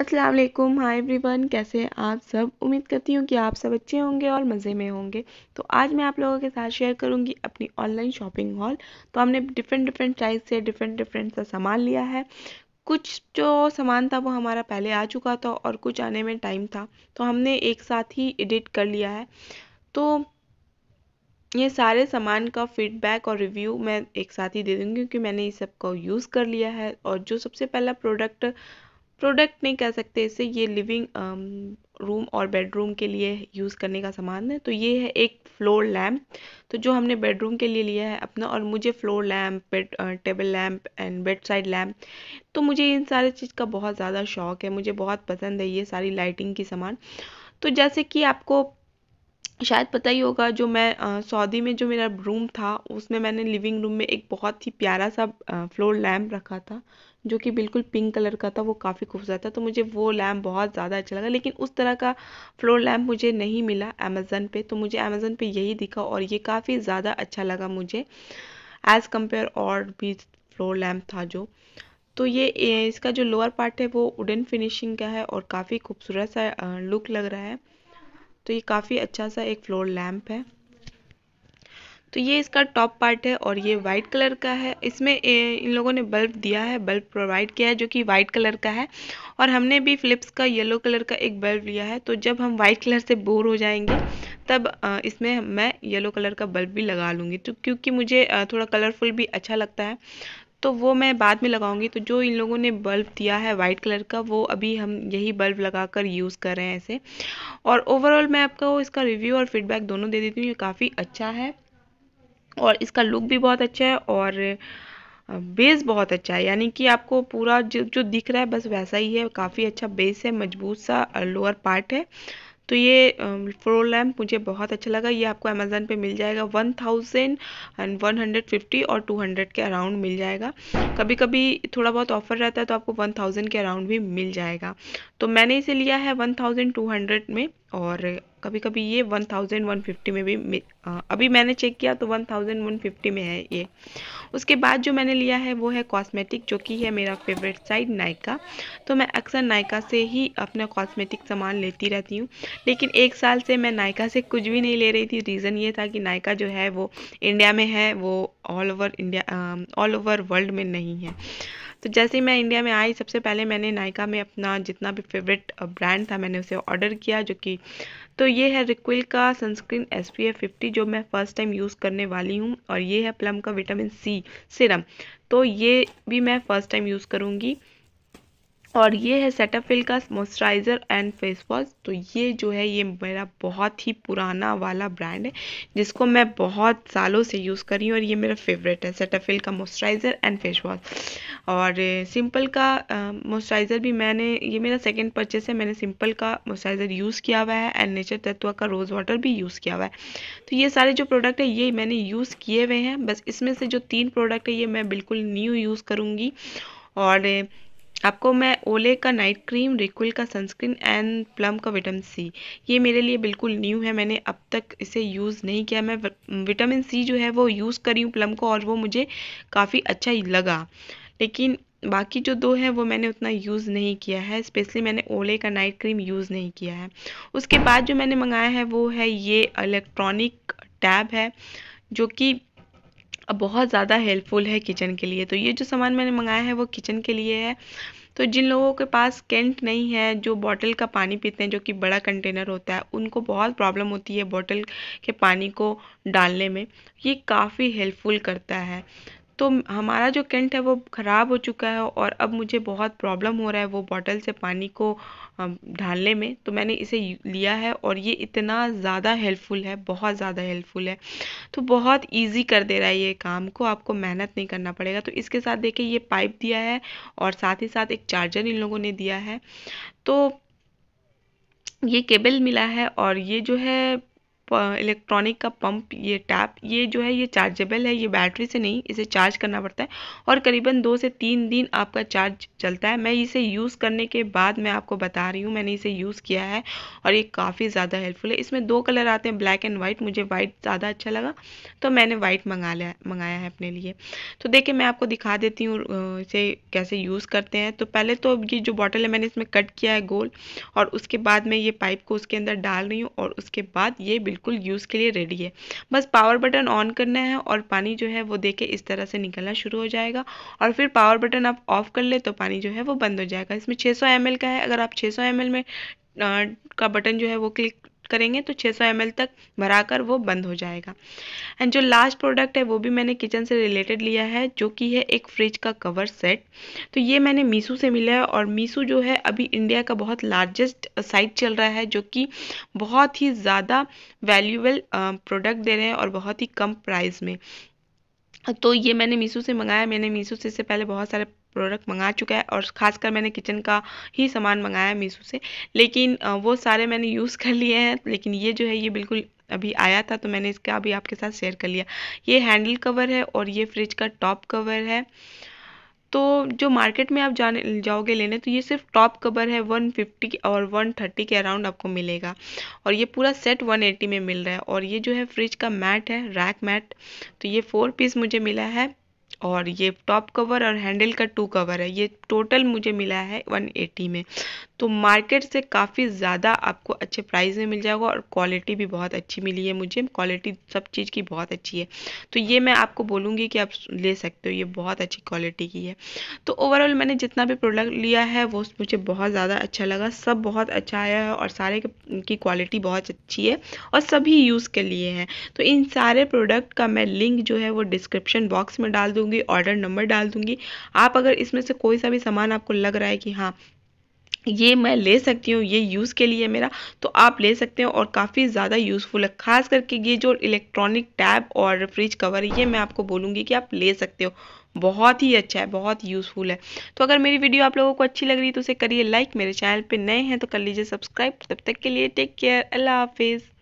अस्सलाम वालेकुम, hi everyone, कैसे हैं आप सब। उम्मीद करती हूँ कि आप सब अच्छे होंगे और मज़े में होंगे। तो आज मैं आप लोगों के साथ शेयर करूँगी अपनी ऑनलाइन शॉपिंग हॉल। तो हमने डिफरेंट साइज से डिफरेंट सा सामान लिया है। कुछ जो सामान था वो हमारा पहले आ चुका था और कुछ आने में टाइम था, तो हमने एक साथ ही एडिट कर लिया है। तो ये सारे सामान का फीडबैक और रिव्यू मैं एक साथ ही दे दूँगी क्योंकि मैंने इस सब को यूज़ कर लिया है। और जो सबसे पहला प्रोडक्ट नहीं कह सकते इसे, ये लिविंग रूम और बेडरूम के लिए यूज़ करने का सामान है। तो ये है एक फ्लोर लैम्प, तो जो हमने बेडरूम के लिए लिया है अपना। और मुझे floor lamp, table lamp and bed side lamp, तो मुझे इन सारे चीज़ का बहुत ज़्यादा शौक़ है, मुझे बहुत पसंद है ये सारी लाइटिंग की सामान। तो जैसे कि आपको शायद पता ही होगा, जो मैं सऊदी में जो मेरा रूम था उसमें मैंने लिविंग रूम में एक बहुत ही प्यारा सा फ्लोर लैम्प रखा था जो कि बिल्कुल पिंक कलर का था, वो काफ़ी खूबसूरत था। तो मुझे वो लैम्प बहुत ज़्यादा अच्छा लगा, लेकिन उस तरह का फ्लोर लैम्प मुझे नहीं मिला अमेज़न पे। तो मुझे अमेज़न पे यही दिखा और ये काफ़ी ज़्यादा अच्छा लगा मुझे एज़ कम्पेयर और भी फ्लोर लैम्प था जो। तो ये इसका जो लोअर पार्ट है वो वुडन फिनिशिंग का है और काफ़ी खूबसूरत सा लुक लग रहा है। तो ये काफ़ी अच्छा सा एक फ्लोर लैम्प है। तो ये इसका टॉप पार्ट है और ये वाइट कलर का है। इसमें इन लोगों ने बल्ब दिया है, बल्ब प्रोवाइड किया है जो कि वाइट कलर का है। और हमने भी फिलिप्स का येलो कलर का एक बल्ब लिया है। तो जब हम वाइट कलर से बोर हो जाएंगे तब इसमें मैं येलो कलर का बल्ब भी लगा लूँगी, तो क्योंकि मुझे थोड़ा कलरफुल भी अच्छा लगता है, तो वो मैं बाद में लगाऊंगी। तो जो इन लोगों ने बल्ब दिया है वाइट कलर का, वो अभी हम यही बल्ब लगाकर यूज़ कर रहे हैं ऐसे। और ओवरऑल मैं आपको इसका रिव्यू और फीडबैक दोनों दे देती हूँ। ये काफ़ी अच्छा है और इसका लुक भी बहुत अच्छा है और बेस बहुत अच्छा है, यानी कि आपको पूरा जो दिख रहा है बस वैसा ही है। काफ़ी अच्छा बेस है, मजबूत सा लोअर पार्ट है। तो ये फ्लोर लैम्प मुझे बहुत अच्छा लगा। ये आपको अमेज़न पे मिल जाएगा 1150 और 200 के अराउंड मिल जाएगा। कभी कभी थोड़ा बहुत ऑफ़र रहता है तो आपको 1000 के अराउंड भी मिल जाएगा। तो मैंने इसे लिया है 1200 में और कभी कभी ये 1150 में भी, अभी मैंने चेक किया तो 1150 में है ये। उसके बाद जो मैंने लिया है वो है कॉस्मेटिक, जो कि है मेरा फेवरेट साइट नायका। तो मैं अक्सर नायका से ही अपना कॉस्मेटिक सामान लेती रहती हूँ, लेकिन एक साल से मैं नायका से कुछ भी नहीं ले रही थी। रीज़न ये था कि नायका जो है वो इंडिया में है, वो ऑल ओवर वर्ल्ड में नहीं है। तो जैसे ही मैं इंडिया में आई, सबसे पहले मैंने नायका में अपना जितना भी फेवरेट ब्रांड था मैंने उसे ऑर्डर किया, जो कि तो ये है रिक्विल का सनस्क्रीन SPF 50 जो मैं फ़र्स्ट टाइम यूज़ करने वाली हूँ। और ये है प्लम का विटामिन C सिरम, तो ये भी मैं फ़र्स्ट टाइम यूज़ करूँगी। और ये है सेटाफिल का मॉइस्चराइज़र एंड फेस वॉश। तो ये जो है ये मेरा बहुत ही पुराना वाला ब्रांड है जिसको मैं बहुत सालों से यूज़ कर रही हूँ और ये मेरा फेवरेट है, सेटाफिल का मॉइस्चराइज़र एंड फेस वॉश। और सिंपल का मॉइस्चराइज़र भी मैंने, ये मेरा सेकंड परचेस है, मैंने सिंपल का मॉइस्चराइज़र यूज़ किया हुआ है एंड नेचर तत्वा का रोज़ वाटर भी यूज़ किया हुआ है। तो ये सारे जो प्रोडक्ट है ये मैंने यूज़ किए हुए हैं। बस इसमें से जो 3 प्रोडक्ट है ये मैं बिल्कुल न्यू यूज़ करूँगी। और आपको मैं ओले का नाइट क्रीम, रिक्विल का सनस्क्रीन एंड प्लम का विटामिन C, ये मेरे लिए बिल्कुल न्यू है, मैंने अब तक इसे यूज़ नहीं किया। मैं विटामिन C जो है वो यूज़ करी हूँ प्लम को और वो मुझे काफ़ी अच्छा ही लगा, लेकिन बाकी जो 2 हैं वो मैंने उतना यूज़ नहीं किया है। स्पेशली मैंने ओले का नाइट क्रीम यूज़ नहीं किया है। उसके बाद जो मैंने मंगाया है वो है ये इलेक्ट्रॉनिक टैब है जो कि अब बहुत ज़्यादा हेल्पफुल है किचन के लिए। तो ये जो सामान मैंने मंगाया है वो किचन के लिए है। तो जिन लोगों के पास कैंट नहीं है, जो बॉटल का पानी पीते हैं जो कि बड़ा कंटेनर होता है, उनको बहुत प्रॉब्लम होती है बॉटल के पानी को डालने में, ये काफ़ी हेल्पफुल करता है। तो हमारा जो कैंट है वो ख़राब हो चुका है और अब मुझे बहुत प्रॉब्लम हो रहा है वो बॉटल से पानी को ढालने में, तो मैंने इसे लिया है और ये इतना ज़्यादा हेल्पफुल है, बहुत ज़्यादा हेल्पफुल है। तो बहुत इजी कर दे रहा है ये काम को, आपको मेहनत नहीं करना पड़ेगा। तो इसके साथ देखिए ये पाइप दिया है और साथ ही साथ एक चार्जर इन लोगों ने दिया है। तो ये केबल मिला है और ये जो है इलेक्ट्रॉनिक का पंप, ये टैप, ये जो है ये चार्जेबल है, ये बैटरी से नहीं, इसे चार्ज करना पड़ता है और करीबन 2 से 3 दिन आपका चार्ज चलता है। मैं इसे यूज़ करने के बाद मैं आपको बता रही हूँ, मैंने इसे यूज़ किया है और ये काफ़ी ज़्यादा हेल्पफुल है। इसमें 2 कलर आते हैं, ब्लैक एंड वाइट। मुझे वाइट ज़्यादा अच्छा लगा तो मैंने वाइट मंगाया है अपने लिए। तो देखिए मैं आपको दिखा देती हूँ इसे कैसे यूज़ करते हैं। तो पहले तो ये जो बॉटल है मैंने इसमें कट किया है गोल और उसके बाद मैं ये पाइप को उसके अंदर डाल रही हूँ और उसके बाद ये बिल्कुल यूज़ के लिए रेडी है। बस पावर बटन ऑन करना है और पानी जो है वो देखे इस तरह से निकलना शुरू हो जाएगा और फिर पावर बटन आप ऑफ कर ले तो पानी जो है वो बंद हो जाएगा। इसमें 600 ml का है, अगर आप 600 ml में का बटन जो है वो क्लिक करेंगे तो 600 ml तक भराकर वो बंद हो जाएगा। एंड जो लास्ट प्रोडक्ट है वो भी मैंने किचन से रिलेटेड लिया है, जो कि है एक फ्रिज का कवर सेट। तो ये मैंने मीशो से मिला है और मीशो जो है अभी इंडिया का बहुत लार्जेस्ट साइट चल रहा है, जो कि बहुत ही ज़्यादा वैल्यूएबल प्रोडक्ट दे रहे हैं और बहुत ही कम प्राइस में। तो ये मैंने मीशो से मंगाया। मैंने मीशो से इससे पहले बहुत सारे प्रोडक्ट मंगा चुका है और ख़ासकर मैंने किचन का ही सामान मंगाया है मीशो से, लेकिन वो सारे मैंने यूज़ कर लिए हैं। लेकिन ये जो है ये बिल्कुल अभी आया था तो मैंने इसका अभी आपके साथ शेयर कर लिया। ये हैंडल कवर है और ये फ्रिज का टॉप कवर है। तो जो मार्केट में आप जाओगे लेने तो ये सिर्फ टॉप कवर है 150 और 130 के अराउंड आपको मिलेगा और ये पूरा सेट 180 में मिल रहा है। और ये जो है फ्रिज का मैट है, रैक मैट, तो ये 4 पीस मुझे मिला है और ये टॉप कवर और हैंडल का 2 कवर है। ये टोटल मुझे मिला है 180 में। तो मार्केट से काफ़ी ज़्यादा आपको अच्छे प्राइस में मिल जाएगा और क्वालिटी भी बहुत अच्छी मिली है मुझे, क्वालिटी सब चीज़ की बहुत अच्छी है। तो ये मैं आपको बोलूँगी कि आप ले सकते हो, ये बहुत अच्छी क्वालिटी की है। तो ओवरऑल मैंने जितना भी प्रोडक्ट लिया है वो मुझे बहुत ज़्यादा अच्छा लगा, सब बहुत अच्छा आया है और सारे की क्वालिटी बहुत अच्छी है और सभी यूज़ के लिए है। तो इन सारे प्रोडक्ट का मैं लिंक जो है वो डिस्क्रिप्शन बॉक्स में डाल दूँगी, ऑर्डर नंबर डाल दूँगी। आप अगर इसमें से कोई सा भी सामान आपको लग रहा है कि हाँ ये मैं ले सकती हूँ, ये यूज़ के लिए मेरा, तो आप ले सकते हो और काफ़ी ज़्यादा यूज़फुल है। ख़ास करके ये जो इलेक्ट्रॉनिक टैब और फ्रिज कवर, ये मैं आपको बोलूँगी कि आप ले सकते हो, बहुत ही अच्छा है, बहुत यूज़फुल है। तो अगर मेरी वीडियो आप लोगों को अच्छी लग रही है तो उसे करिए लाइक, मेरे चैनल पे नए हैं तो कर लीजिए सब्सक्राइब। तब तक के लिए टेक केयर, अल्लाह हाफिज़।